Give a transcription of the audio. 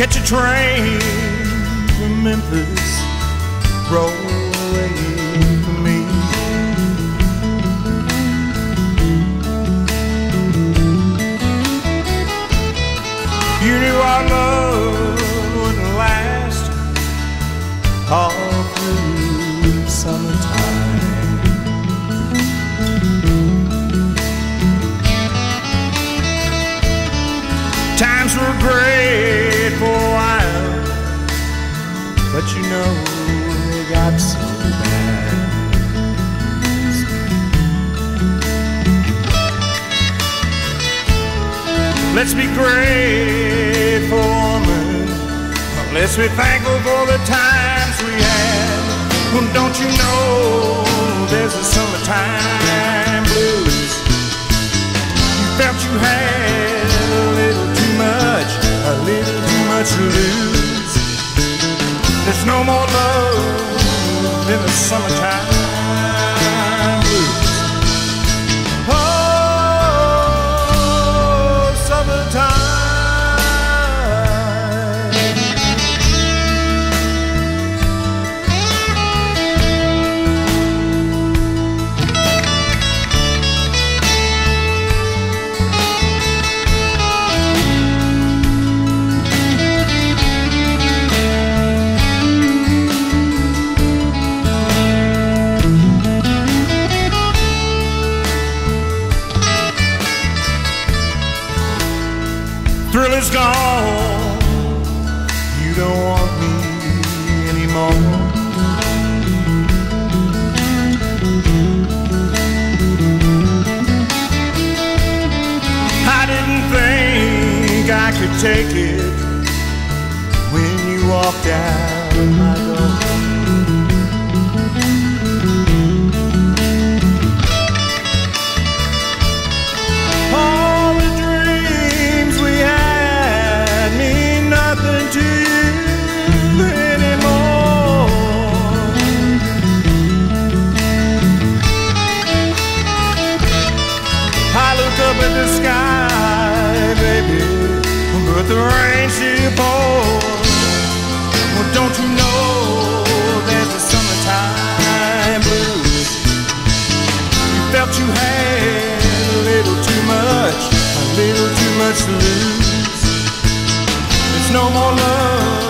catch a train from Memphis, roll away from me. You knew our love wouldn't last all through summertime. Times were great for a while, but you know they got so bad. Let's be grateful, woman. Let's be thankful for the times we had. Well, don't you know there's a summertime blues? You felt you had a little too much, a little too much to lose. There's no more love in the summertime blues. Oh, summertime. Thrill is gone, you don't want me anymore. I didn't think I could take it when you walked out of my door. All the dreams we had mean nothing to you anymore. I look up at the sky, baby, but the rain still pours. Well, don't you know there's a summertime blues? You felt you had a little too much, a little too much to lose. No more love.